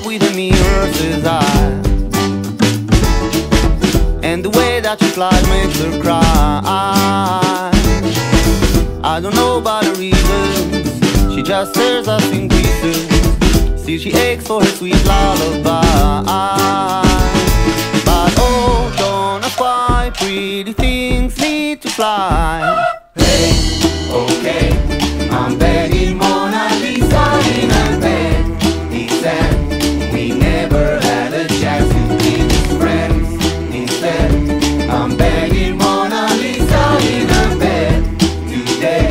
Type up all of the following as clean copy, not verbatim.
up with a mirror's eye, and the way that you fly makes her cry. I don't know about the reasons, she just tears us in pieces. See, she aches for her sweet lullaby. But oh, don't ask why, pretty things need to fly. Hey, okay, I'm begging Mona Lisa in a bed. He said we never had a chance to be friends. Instead, I'm begging Mona Lisa in a bed. Today,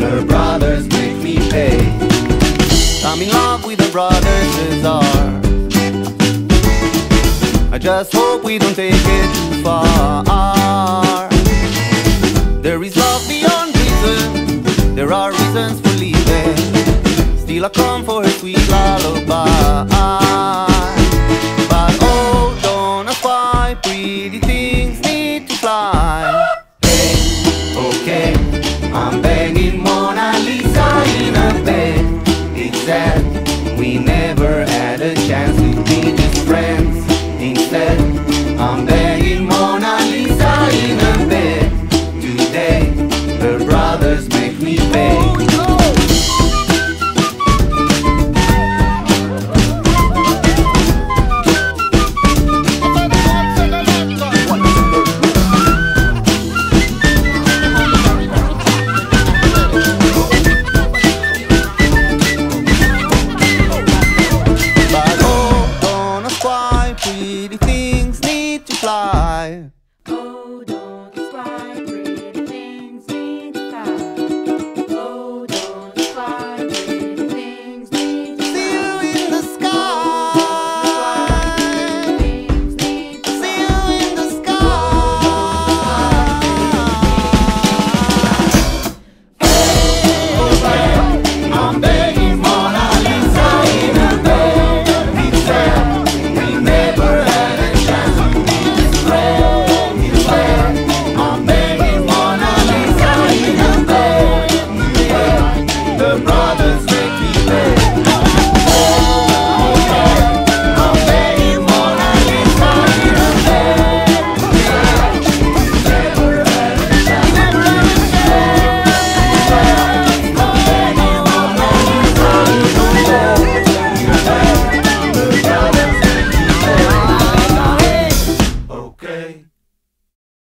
her brothers make me pay. I'm in love with her brother Cesar. I just hope we don't take it too far. There is love beyond reason, there are reasons for leaving. Still I come for a sweet love.